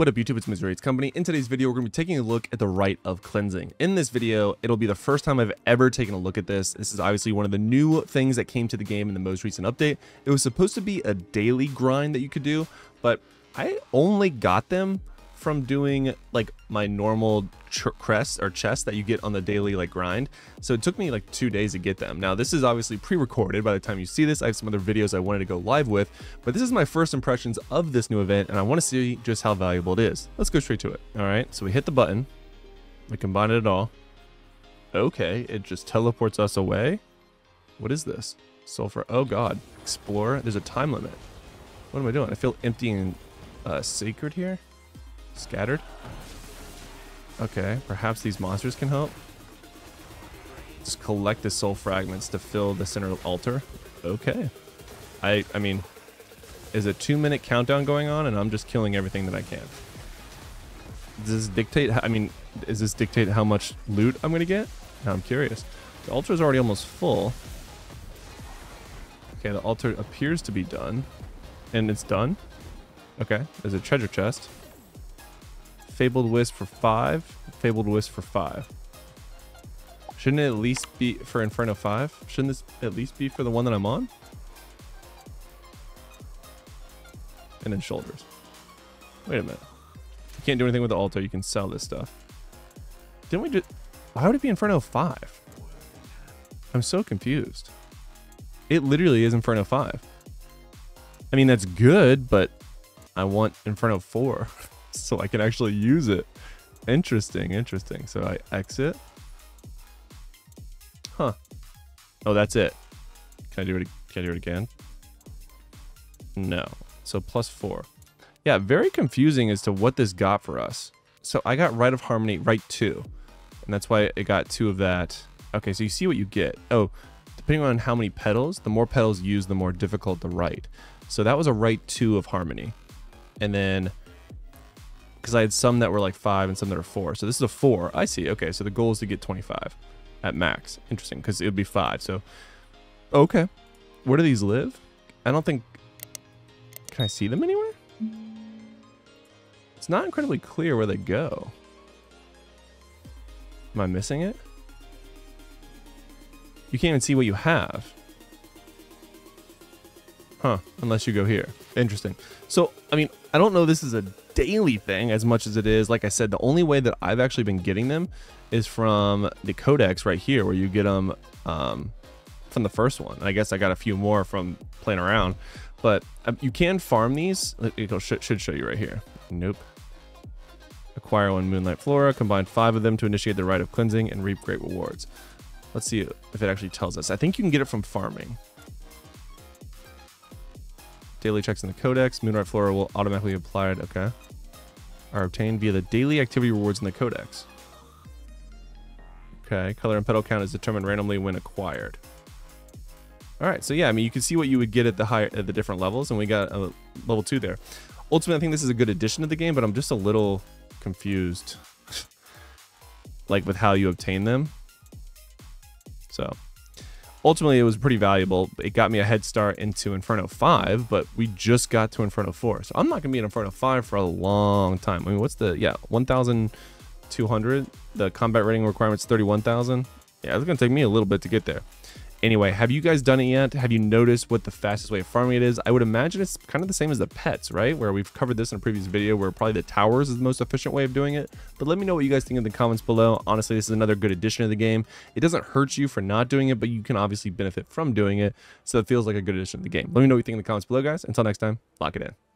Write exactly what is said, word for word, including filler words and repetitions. What up YouTube, it's Misery Hates Company. In today's video, we're gonna be taking a look at the Rite of Cleansing. In this video, it'll be the first time I've ever taken a look at this. This is obviously one of the new things that came to the game in the most recent update. It was supposed to be a daily grind that you could do, but I only got them from doing like my normal crest or chest that you get on the daily like grind. So it took me like two days to get them. Now this is obviously pre-recorded by the time you see this. I have some other videos I wanted to go live with, but this is my first impressions of this new event and I want to see just how valuable it is. Let's go straight to it. All right, so we hit the button, we combine it all. Okay, it just teleports us away. What is this? Sulfur, oh God, explore. There's a time limit. What am I doing? I feel empty and uh, sacred here. Scattered. Okay, perhaps these monsters can help. Just collect the soul fragments to fill the center altar. Okay. I I mean, is a two minute countdown going on and I'm just killing everything that I can. Does this dictate, I mean, is this dictate how much loot I'm gonna get? Now I'm curious. The altar is already almost full. Okay, the altar appears to be done. And it's done. Okay, there's a treasure chest. Fabled Wisp for five. Fabled Wisp for five. Shouldn't it at least be for Inferno five? Shouldn't this at least be for the one that I'm on? And then shoulders. Wait a minute. You can't do anything with the altar. You can sell this stuff. Didn't we just... Why would it be Inferno five? I'm so confused. It literally is Inferno five. I mean, that's good, but I want Inferno four. So I can actually use it. Interesting, interesting. So I exit. Huh. Oh, that's it. Can I do it? Can I do it again? No. So plus four. Yeah, very confusing as to what this got for us. So I got Rite of Harmony, Rite two. And that's why it got two of that. Okay, so you see what you get. Oh, depending on how many petals, the more petals used, the more difficult the Rite. So that was a Rite two of Harmony. And then... because I had some that were like five and some that are four. So this is a four. I see. Okay, so the goal is to get twenty-five at max. Interesting, because it would be five. So, okay. Where do these live? I don't think... Can I see them anywhere? It's not incredibly clear where they go. Am I missing it? You can't even see what you have. Huh, unless you go here. Interesting. So, I mean, I don't know this is a daily thing as much as it is. Like I said, the only way that I've actually been getting them is from the codex right here, where you get them um, from the first one. And I guess I got a few more from playing around, but um, you can farm these. It sh should show you right here. Nope. Acquire one Moonlight Flora, combine five of them to initiate the Rite of Cleansing and reap great rewards. Let's see if it actually tells us. I think you can get it from farming. Daily checks in the codex. Moonlight Flora will automatically apply it. Okay. Are obtained via the daily activity rewards in the codex. Okay. Color and petal count is determined randomly when acquired. All right. So yeah, I mean, you can see what you would get at the higher, at the different levels, and we got a level two there. Ultimately, I think this is a good addition to the game, but I'm just a little confused, like with how you obtain them. So. Ultimately, it was pretty valuable. It got me a head start into Inferno five, but we just got to Inferno four. So I'm not going to be in Inferno five for a long time. I mean, what's the, yeah, one thousand two hundred. The combat rating requirement's thirty-one thousand. Yeah, it's going to take me a little bit to get there. Anyway, have you guys done it yet? Have you noticed what the fastest way of farming it is? I would imagine it's kind of the same as the pets, right? Where we've covered this in a previous video where probably the towers is the most efficient way of doing it. But let me know what you guys think in the comments below. Honestly, this is another good addition to the game. It doesn't hurt you for not doing it, but you can obviously benefit from doing it. So it feels like a good addition to the game. Let me know what you think in the comments below, guys. Until next time, lock it in.